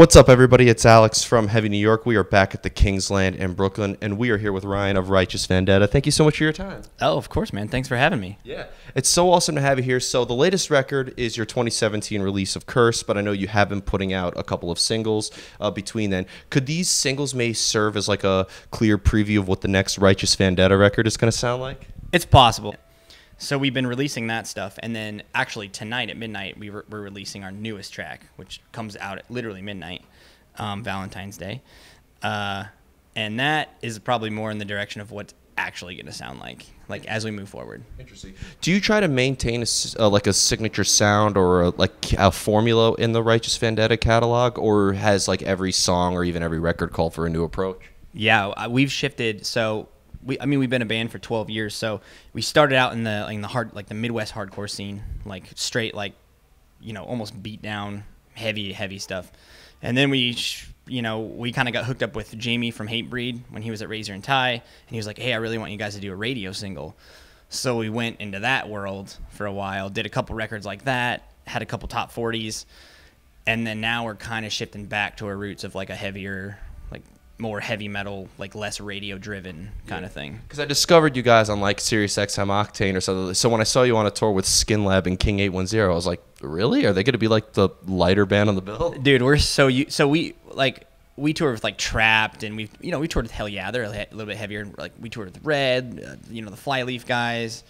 What's up, everybody? It's Alex from Heavy New York. We are back at the Kingsland in Brooklyn, and we are here with Ryan of Righteous Vendetta. Thank you so much for your time. Oh, of course, man. Thanks for having me. Yeah. It's so awesome to have you here. So the latest record is your 2017 release of Curse, but I know you have been putting out a couple of singles between then. Could these singles may serve as like a clear preview of what the next Righteous Vendetta record is going to sound like? It's possible. So we've been releasing that stuff, and then actually tonight at midnight we're releasing our newest track, which comes out at literally midnight, Valentine's Day, and that is probably more in the direction of what's actually going to sound like as we move forward. Interesting. Do you try to maintain a signature sound or a formula in the Righteous Vendetta catalog, or has like every song or even every record called for a new approach? Yeah, we've shifted. So. We've been a band for 12 years, so we started out in the Midwest hardcore scene, almost beat down, heavy stuff. And then we kind of got hooked up with Jamie from Hatebreed when he was at Razor and Tie, and he was like, "Hey, I really want you guys to do a radio single." So we went into that world for a while, did a couple records like that, had a couple top 40s, and then now we're kind of shifting back to our roots of like a heavier, more heavy metal, less radio driven kind of thing. Because I discovered you guys on like Sirius XM Octane or something. So when I saw you on a tour with Skinlab and King 810, I was like, really? Are they going to be like the lighter band on the bill? Dude, we're we toured with Trapped, and we toured with Hell Yeah. They're a little bit heavier. We toured with Red, the Flyleaf guys.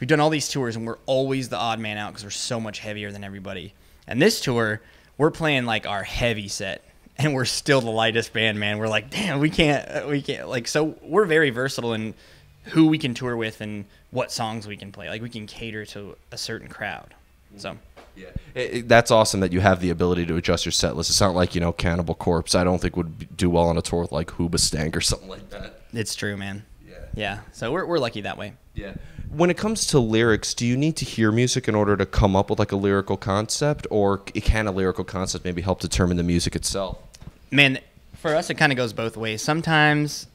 We've done all these tours, and we're always the odd man out because we're so much heavier than everybody. And this tour, we're playing our heavy set. And we're still the lightest band, man. We're like, damn, we can't. So we're very versatile in who we can tour with and what songs we can play. We can cater to a certain crowd. So. Yeah, that's awesome that you have the ability to adjust your set list. It's not like, Cannibal Corpse. I don't think would do well on a tour with Hoobastank or something like that. It's true, man. Yeah. Yeah. So we're lucky that way. Yeah. When it comes to lyrics, do you need to hear music in order to come up with a lyrical concept, or can a lyrical concept maybe help determine the music itself? Man, for us, it kind of goes both ways. Sometimes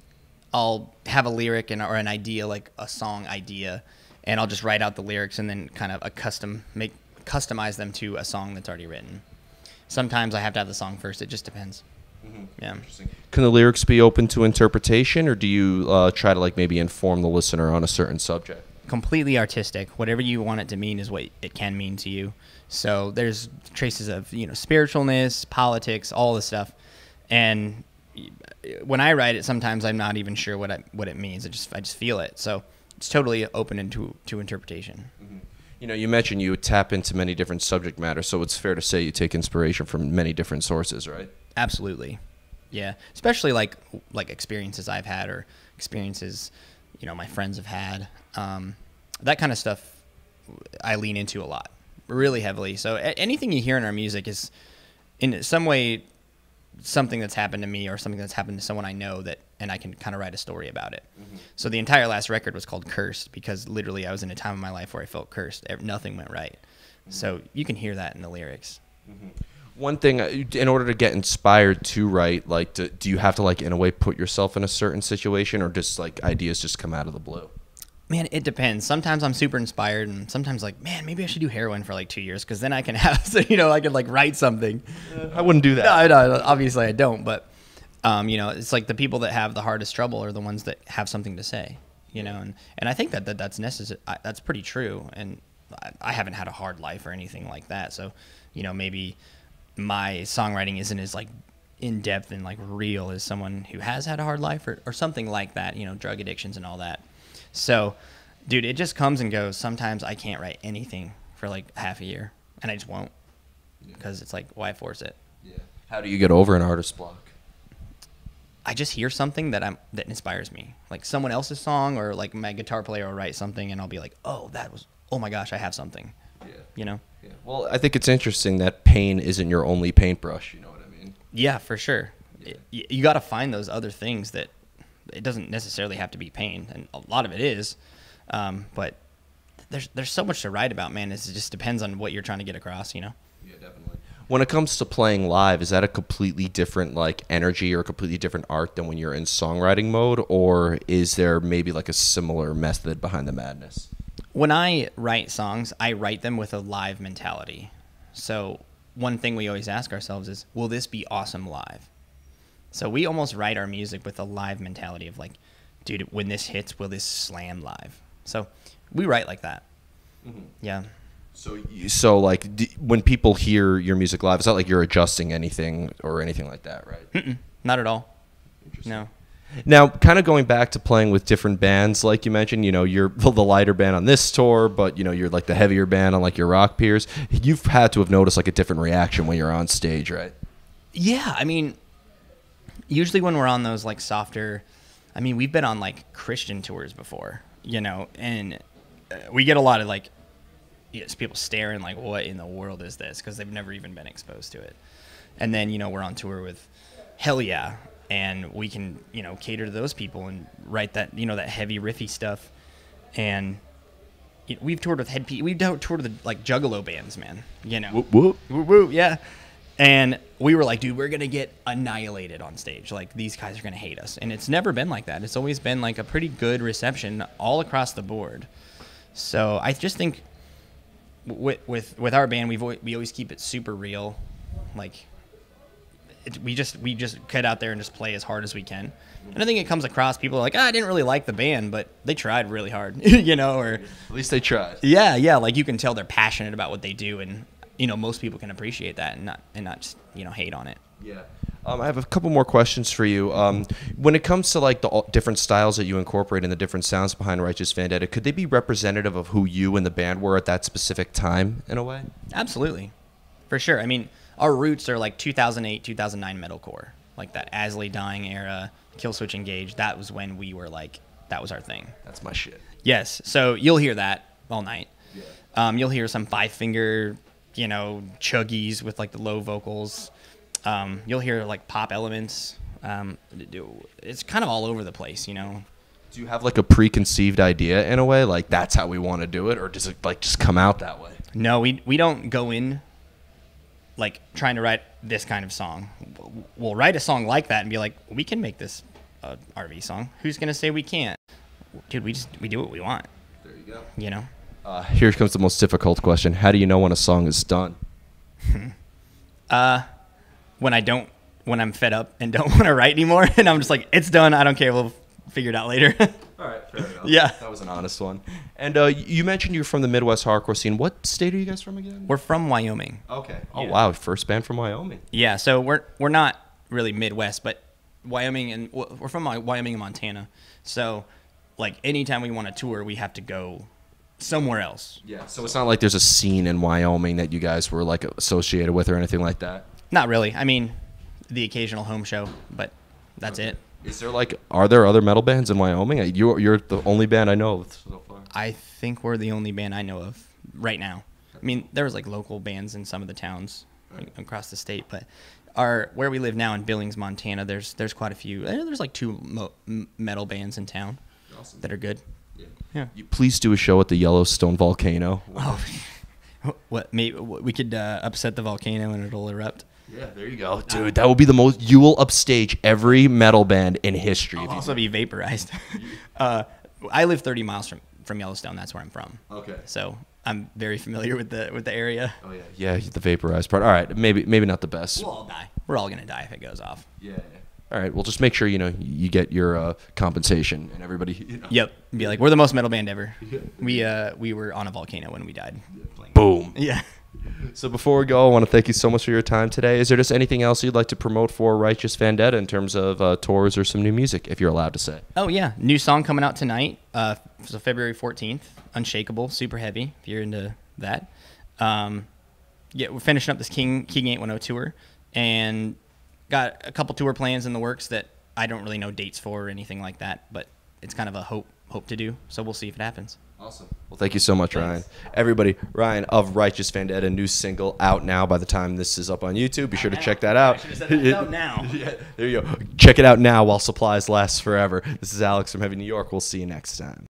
I'll have a lyric or an idea, like a song idea, and I'll just write out the lyrics and then kind of customize them to a song that's already written. Sometimes I have to have the song first. It just depends. Mm-hmm. Yeah. Interesting. Can the lyrics be open to interpretation, or do you try to maybe inform the listener on a certain subject? Completely artistic. Whatever you want it to mean is what it can mean to you. So there's traces of spiritualness, politics, all this stuff. And when I write it, sometimes I'm not even sure what it means. I just feel it. So it's totally open to interpretation. Mm-hmm. You mentioned you tap into many different subject matter, so it's fair to say you take inspiration from many different sources, right? Absolutely, yeah. Especially like experiences I've had or experiences my friends have had. That kind of stuff I lean into a lot, really heavily. So anything you hear in our music is in some way something that's happened to me or something that's happened to someone I know, that and I can kind of write a story about it. Mm-hmm. So the entire last record was called Cursed because literally I was in a time of my life where I felt cursed. Nothing went right. Mm-hmm. So you can hear that in the lyrics. Mm-hmm. One thing, in order to get inspired to write, do you have to in a way put yourself in a certain situation, or just ideas just come out of the blue? Man, it depends. Sometimes I'm super inspired, and sometimes man, maybe I should do heroin for 2 years because then I can have, I could write something. I wouldn't do that. No, obviously I don't. But it's the people that have the hardest trouble are the ones that have something to say. And I think that's necessary. That's pretty true. And I haven't had a hard life or anything like that. So maybe my songwriting isn't as in depth and real as someone who has had a hard life or something like that. Drug addictions and all that. So, dude, it just comes and goes. Sometimes I can't write anything for half a year, and I just won't because it's why force it? Yeah. How do you get over an artist's block? I just hear something that inspires me, someone else's song, or my guitar player will write something, and I'll be like, oh my gosh, I have something. Yeah. Yeah. Well, I think it's interesting that pain isn't your only paintbrush. You know what I mean? Yeah, for sure. Yeah. You got to find those other things that. It doesn't necessarily have to be pain, and a lot of it is, but there's so much to write about, man. It just depends on what you're trying to get across, Yeah, definitely. When it comes to playing live, is that a completely different energy or a completely different art than when you're in songwriting mode, or is there maybe a similar method behind the madness? When I write songs, I write them with a live mentality. So one thing we always ask ourselves is, will this be awesome live? So we almost write our music with a live mentality of like, dude, when this hits, will this slam live? So we write like that. Mm-hmm. Yeah. So like when people hear your music live, it's not like you're adjusting anything or anything like that, right? Mm-mm, not at all. Interesting. No. Now, kind of going back to playing with different bands, like you mentioned, you know, you're the lighter band on this tour, but, you know, you're like the heavier band on like your rock peers. You've had to have noticed like a different reaction when you're on stage, right? Yeah. I mean, usually when we're on those like softer, I mean, we've been on like Christian tours before, you know, and we get a lot of like, people staring like, what in the world is this? Because they've never even been exposed to it. And then, you know, we're on tour with Hell Yeah. And we can, you know, cater to those people and write that, you know, that heavy riffy stuff. And we've toured with Headpiece. We've toured with like Juggalo bands, man. You know, whoop whoop whoop whoop, yeah. And we were like, dude, we're gonna get annihilated on stage. Like these guys are gonna hate us. And it's never been like that. It's always been like a pretty good reception all across the board. So I just think with our band, we always keep it super real, like. We just get out there and just play as hard as we can, and I think it comes across. People are like, I didn't really like the band, but they tried really hard, you know, or at least they tried. Yeah, yeah. Like you can tell they're passionate about what they do, and you know most people can appreciate that and not just, you know, hate on it. Yeah. I have a couple more questions for you. When it comes to like the different styles that you incorporate and the different sounds behind Righteous Vendetta, could they be representative of who you and the band were at that specific time in a way? Absolutely, for sure. I mean, our roots are like 2008, 2009 metalcore, like that Asley Dying era, Killswitch Engage. That was when we were like, that was our thing. That's my shit. Yes. So you'll hear that all night. Yeah. You'll hear some 5-finger, you know, chuggies with like the low vocals. You'll hear like pop elements. It's kind of all over the place, you know. Do you have like a preconceived idea in a way? Like that's how we want to do it, or does it like just come out that way? No, we don't go in like trying to write this kind of song. We'll write a song like that and be like, we can make this an RV song. Who's going to say we can't? Dude, we do what we want. There you go. You know? Here comes the most difficult question. How do you know when a song is done? When I'm fed up and don't want to write anymore and I'm just like, it's done. I don't care. We'll figure it out later. All right. Fair enough. Yeah. That was an honest one. And you mentioned you're from the Midwest hardcore scene. What state are you guys from again? We're from Wyoming. Okay. Oh, yeah. Wow. First band from Wyoming. Yeah. So we're not really Midwest, but Wyoming, and we're from Wyoming and Montana. So like anytime we want to tour, we have to go somewhere else. Yeah. So it's not like there's a scene in Wyoming that you guys were like associated with or anything like that? Not really. I mean, the occasional home show, but that's it. Is there like, are there other metal bands in Wyoming? You're the only band I know of so far. I think we're the only band I know of right now. I mean, there was like local bands in some of the towns across the state, but where we live now in Billings, Montana, there's quite a few. I know there's like 2 metal bands in town. Awesome. That are good. Yeah. Yeah. You please do a show at the Yellowstone volcano. Oh, what? Maybe we could upset the volcano and it'll erupt. Yeah, there you go, dude. That will be the most. You will upstage every metal band in history. I'll also be vaporized. I live 30 miles from Yellowstone. That's where I'm from. Okay. So I'm very familiar with the area. Oh yeah. Yeah, the vaporized part. All right, maybe not the best. We'll all die. We're all gonna die if it goes off. Yeah. All right. Well, just make sure you know you get your compensation and everybody. You know. Yep. Be like, we're the most metal band ever. We were on a volcano when we died. Yeah, boom. Yeah. So before we go, I want to thank you so much for your time today. Is there just anything else you'd like to promote for Righteous Vendetta in terms of tours or some new music, if you're allowed to say? Oh, yeah. New song coming out tonight, so February 14th, Unshakable, super heavy, if you're into that. Yeah, we're finishing up this King 810 tour, and got a couple tour plans in the works that I don't really know dates for or anything like that, but it's kind of a hope to do, so we'll see if it happens. Awesome. Well, thank you so much. Thanks. Ryan. Everybody, Ryan of Righteous Vendetta, new single out now. By the time this is up on YouTube, be sure to check that out. I should have said that. It's out now. Yeah, there you go. Check it out now while supplies last forever. This is Alex from Heavy New York. We'll see you next time.